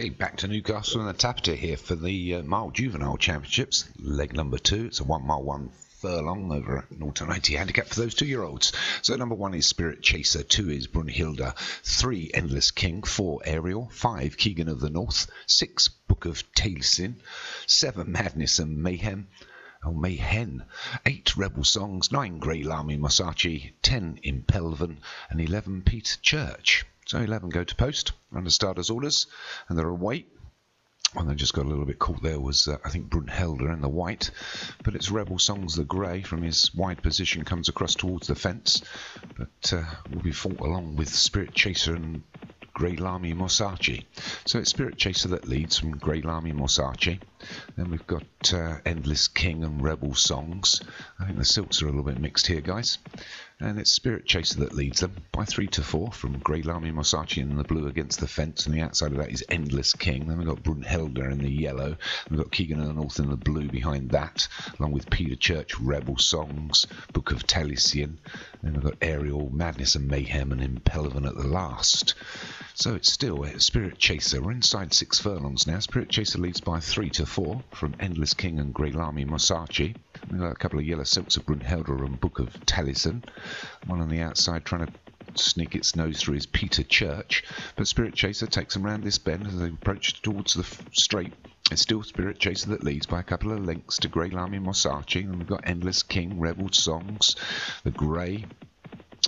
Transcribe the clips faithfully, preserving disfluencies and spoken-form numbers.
Okay, back to Newcastle and the Tapita here for the uh, mile juvenile championships, leg number two. It's a one mile one furlong over an auto ninety handicap for those two-year-olds. So number one is Spirit Chaser, two is Brunhilde, three Endless King, four Ariel, five Keegan of the North, six Book of Taliesin, seven Madness and Mayhem, oh Mayhem, eight Rebel Songs, nine Grey Lamy Masachi, ten Impelvin, and eleven Peter Church. So eleven go to post under starters' orders, and they're away. One that just got a little bit caught there was, uh, I think, Brunhilde in the white. But it's Rebel Songs, the grey, from his wide position, comes across towards the fence. But uh, will be fought along with Spirit Chaser and Grey Lamy Masachi. So it's Spirit Chaser that leads from Grey Lamy Masachi. Then we've got uh, Endless King and Rebel Songs. I think the silks are a little bit mixed here, guys. And it's Spirit Chaser that leads them by three to four from Grey Lamy Masachi in the blue against the fence, and the outside of that is Endless King. Then we've got Brunhilde in the yellow, we've got Keegan of the North in the blue behind that, along with Peter Church, Rebel Songs, Book of Taliesin, then we've got Ariel, Madness and Mayhem, and Impelvin at the last. So it's still Spirit Chaser. We're inside six furlongs now. Spirit Chaser leads by three to four from Endless King and Grey Lamy Masachi. We've got a couple of yellow silks of Brunhilde and Book of Taliesin. One on the outside trying to sneak its nose through is Peter Church, but Spirit Chaser takes them round this bend as they approach towards the straight. It's still Spirit Chaser that leads by a couple of lengths to Grey Lamy Masachi, and we've got Endless King, Rebel Songs, the grey.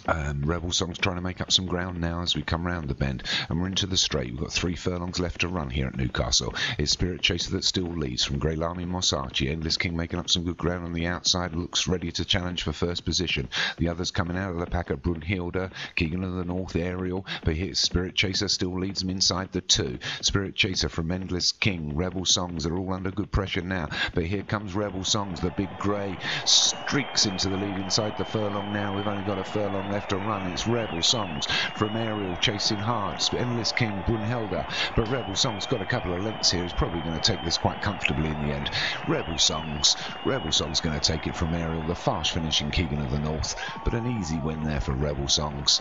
Um, Rebel Songs trying to make up some ground now as we come round the bend, and we're into the straight. We've got three furlongs left to run here at Newcastle. It's Spirit Chaser that still leads from Grey Lamy Masachi. Endless King making up some good ground on the outside, looks ready to challenge for first position. The others coming out of the pack are Brunhilde, Keegan of the North, Ariel, but here's Spirit Chaser still leads them inside the two. Spirit Chaser from Endless King, Rebel Songs are all under good pressure now, but here comes Rebel Songs. The big grey streaks into the lead inside the furlong now. We've only got a furlong left to run. It's Rebel Songs from Ariel chasing hard, Endless King, Brunhilde, but Rebel Songs got a couple of lengths here. He's probably going to take this quite comfortably in the end. Rebel Songs Rebel Songs going to take it from Ariel, the fast finishing Keegan of the North, but an easy win there for Rebel Songs.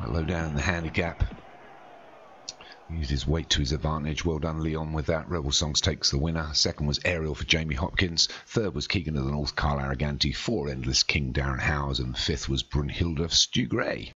Well, low down in the handicap, used his weight to his advantage. Well done, Leon, with that. Rebel Songs takes the winner. Second was Ariel for Jamie Hopkins. Third was Keegan of the North, Carl Araganti. Four, Endless King, Darren Howes. And fifth was Brunhilde, Stu Gray.